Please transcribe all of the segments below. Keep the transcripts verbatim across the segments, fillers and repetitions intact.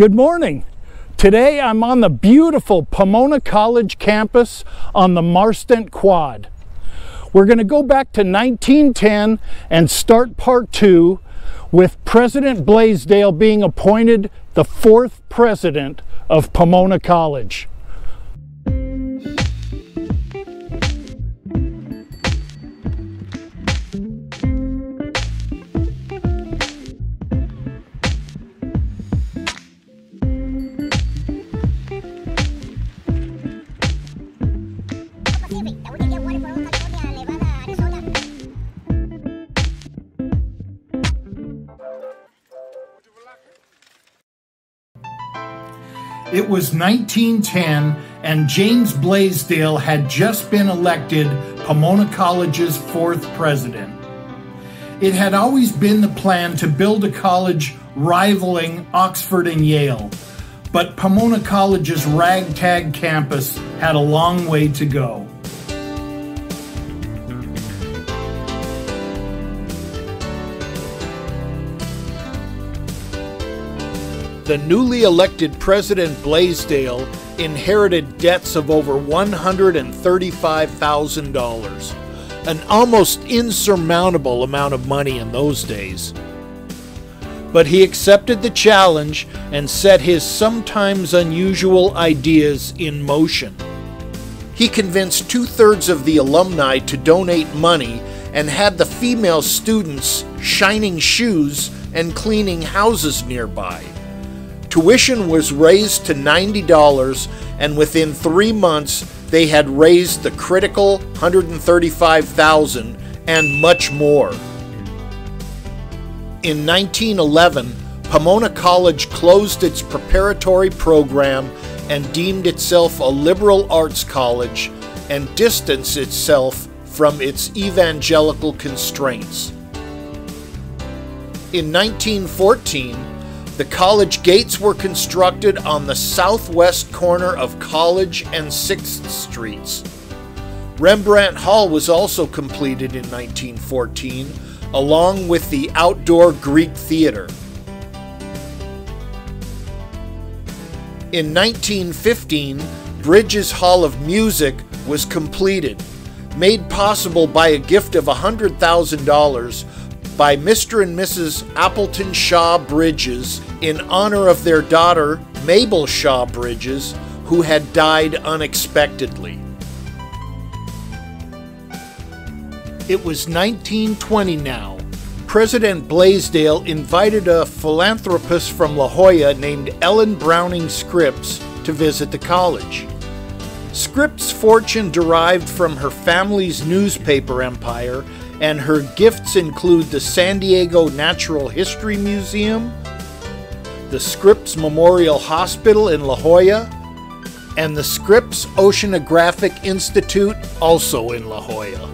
Good morning. Today I'm on the beautiful Pomona College campus on the Marston Quad. We're going to go back to nineteen ten and start part two with President Blaisdell being appointed the fourth president of Pomona College. It was nineteen ten, and James Blaisdell had just been elected Pomona College's fourth president. It had always been the plan to build a college rivaling Oxford and Yale, but Pomona College's ragtag campus had a long way to go. The newly elected President Blaisdell inherited debts of over one hundred thirty-five thousand dollars, an almost insurmountable amount of money in those days. But he accepted the challenge and set his sometimes unusual ideas in motion. He convinced two-thirds of the alumni to donate money and had the female students shining shoes and cleaning houses nearby. Tuition was raised to ninety dollars, and within three months they had raised the critical one hundred thirty-five thousand dollars and much more. In nineteen eleven, Pomona College closed its preparatory program and deemed itself a liberal arts college and distanced itself from its evangelical constraints. In nineteen fourteen, the college gates were constructed on the southwest corner of College and sixth Streets. Rembrandt Hall was also completed in nineteen fourteen, along with the outdoor Greek theater. In nineteen fifteen, Bridges Hall of Music was completed, made possible by a gift of one hundred thousand dollars by Mister and Missus Appleton Shaw Bridges in honor of their daughter, Mabel Shaw Bridges, who had died unexpectedly. It was nineteen twenty now. President Blaisdell invited a philanthropist from La Jolla named Ellen Browning Scripps to visit the college. Scripps' fortune derived from her family's newspaper empire, and her gifts include the San Diego Natural History Museum, the Scripps Memorial Hospital in La Jolla, and the Scripps Oceanographic Institute, also in La Jolla.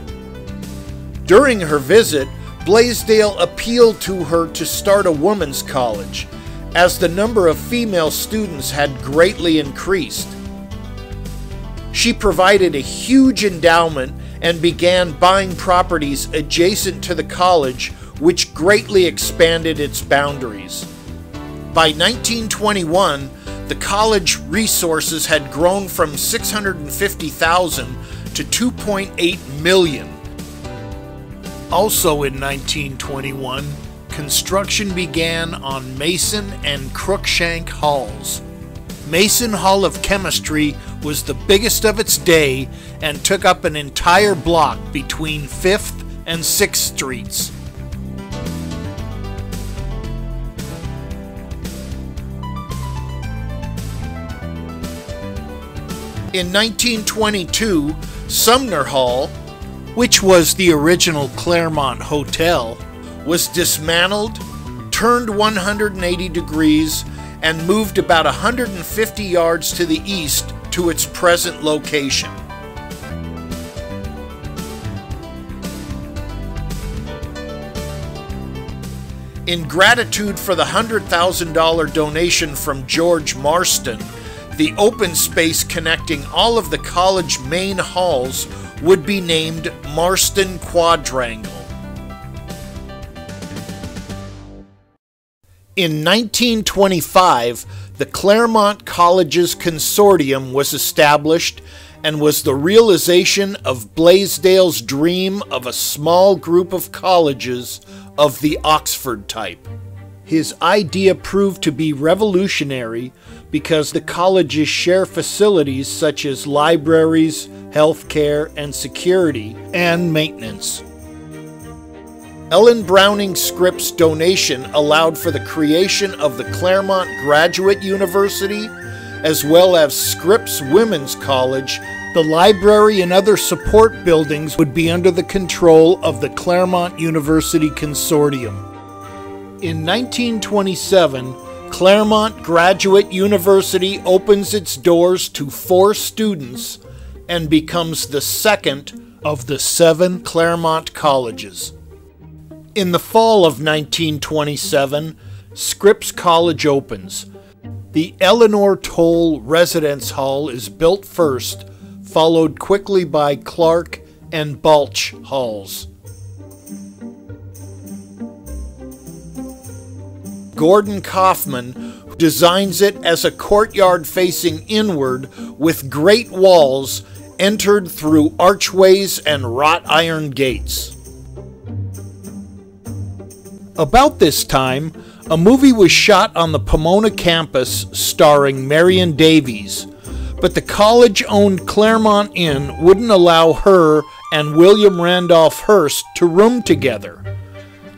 During her visit, Blaisdell appealed to her to start a women's college, as the number of female students had greatly increased. She provided a huge endowment and began buying properties adjacent to the college, which greatly expanded its boundaries. By nineteen twenty-one, the college resources had grown from six hundred fifty thousand dollars to two point eight million dollars. Also in nineteen twenty-one, construction began on Mason and Cruikshank Halls. Mason Hall of Chemistry was the biggest of its day and took up an entire block between fifth and sixth Streets. In nineteen twenty-two, Sumner Hall, which was the original Claremont Hotel, was dismantled, turned one hundred eighty degrees, and moved about one hundred fifty yards to the east to its present location. In gratitude for the one hundred thousand dollar donation from George Marston, the open space connecting all of the college main halls would be named Marston Quadrangle. In nineteen twenty-five, the Claremont Colleges Consortium was established and was the realization of Blaisdell's dream of a small group of colleges of the Oxford type. His idea proved to be revolutionary because the colleges share facilities such as libraries, healthcare, and security, and maintenance. Ellen Browning Scripps' donation allowed for the creation of the Claremont Graduate University, as well as Scripps Women's College. The library and other support buildings would be under the control of the Claremont University Consortium. In nineteen twenty-seven, Claremont Graduate University opens its doors to four students and becomes the second of the seven Claremont colleges. In the fall of nineteen twenty-seven, Scripps College opens. The Eleanor Toll Residence Hall is built first, followed quickly by Clark and Balch Halls. Gordon Kaufman designs it as a courtyard facing inward with great walls entered through archways and wrought iron gates. About this time, a movie was shot on the Pomona campus starring Marion Davies, but the college-owned Claremont Inn wouldn't allow her and William Randolph Hearst to room together.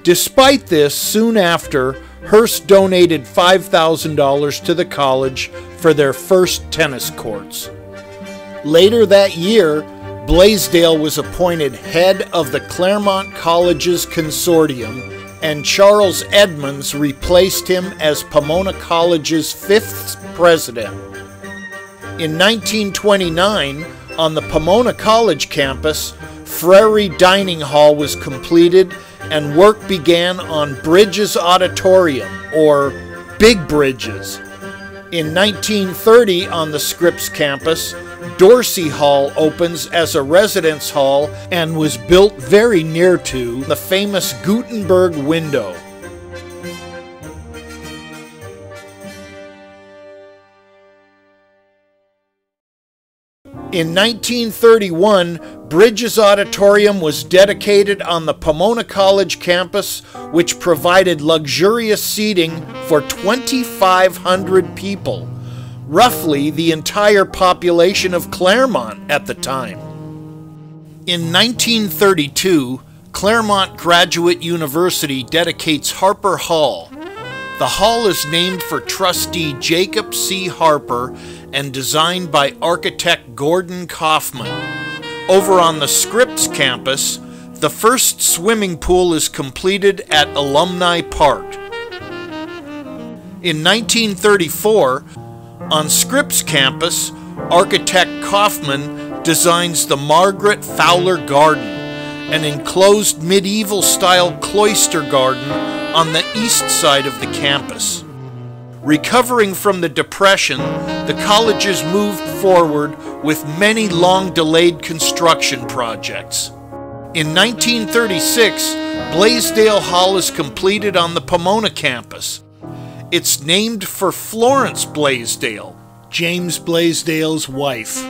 Despite this, soon after, Hearst donated five thousand dollars to the college for their first tennis courts. Later that year, Blaisdell was appointed head of the Claremont Colleges Consortium, and Charles Edmonds replaced him as Pomona College's fifth president. In nineteen twenty-nine, on the Pomona College campus, Frary Dining Hall was completed and work began on Bridges Auditorium, or Big Bridges. In nineteen thirty, on the Scripps campus, Dorsey Hall opens as a residence hall and was built very near to the famous Gutenberg window. In nineteen thirty-one, Bridges Auditorium was dedicated on the Pomona College campus, which provided luxurious seating for twenty-five hundred people, roughly the entire population of Claremont at the time. In nineteen thirty-two, Claremont Graduate University dedicates Harper Hall. The hall is named for trustee Jacob C. Harper and designed by architect Gordon Kaufman. Over on the Scripps campus, the first swimming pool is completed at Alumni Park. In nineteen thirty-four, on Scripps campus, architect Kaufman designs the Margaret Fowler Garden, an enclosed medieval-style cloister garden on the east side of the campus. Recovering from the Depression, the colleges moved forward with many long-delayed construction projects. In nineteen thirty-six, Blaisdell Hall is completed on the Pomona campus. It's named for Florence Blaisdell, James Blaisdell's wife.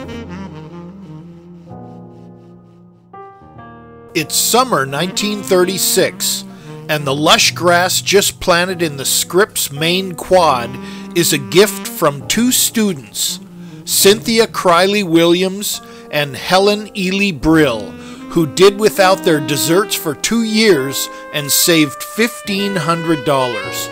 It's summer nineteen thirty-six. And the lush grass just planted in the Scripps main quad is a gift from two students, Cynthia Criley Williams and Helen Ely Brill, who did without their desserts for two years and saved fifteen hundred dollars.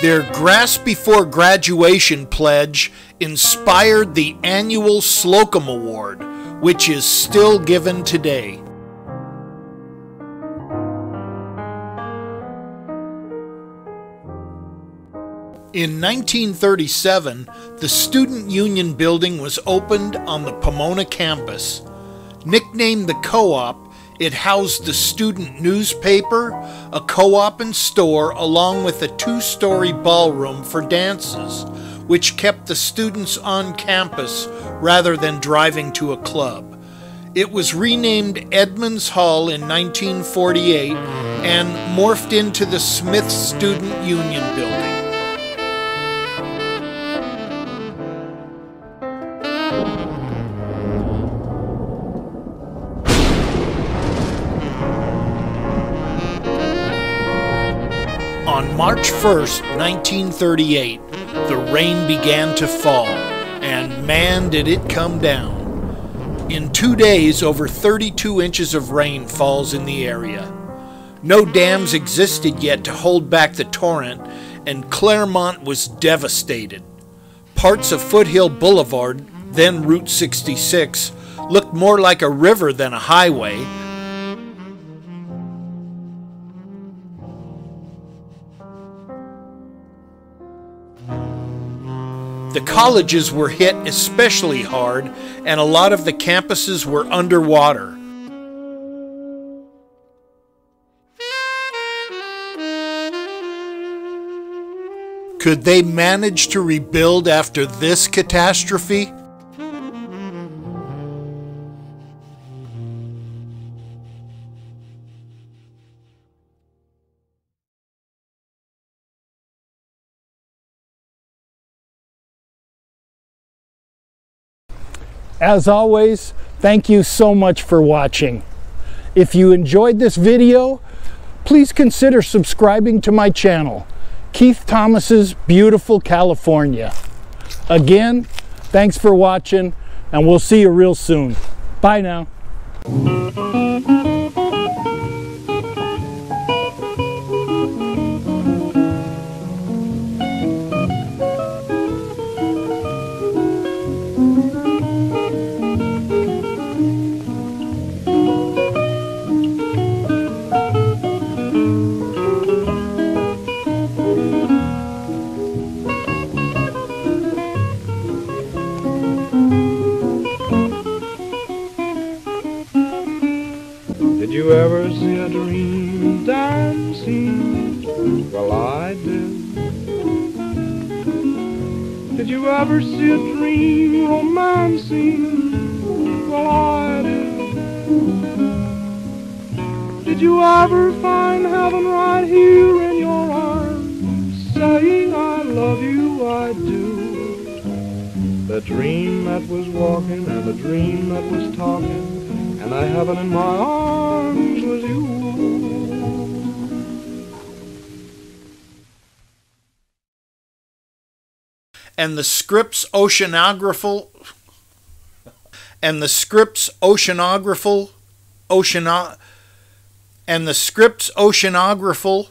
Their Grass Before Graduation pledge inspired the annual Slocum Award, which is still given today. In nineteen thirty-seven, the Student Union Building was opened on the Pomona campus. Nicknamed the Co-op, it housed the student newspaper, a co-op and store, along with a two-story ballroom for dances, which kept the students on campus rather than driving to a club. It was renamed Edmonds Hall in nineteen forty-eight and morphed into the Smith Student Union Building. On March first, nineteen thirty-eight, the rain began to fall, and man did it come down. In two days, over thirty-two inches of rain falls in the area. No dams existed yet to hold back the torrent, and Claremont was devastated. Parts of Foothill Boulevard, then Route sixty-six, looked more like a river than a highway. The colleges were hit especially hard, and a lot of the campuses were underwater. Could they manage to rebuild after this catastrophe? As always, thank you so much for watching. If you enjoyed this video, please consider subscribing to my channel, Keith Thomas's Beautiful California. Again, thanks for watching, and we'll see you real soon. Bye now. And the Scripps Oceanographical and the Scripps Oceanographical Oceano and the Scripps Oceanographical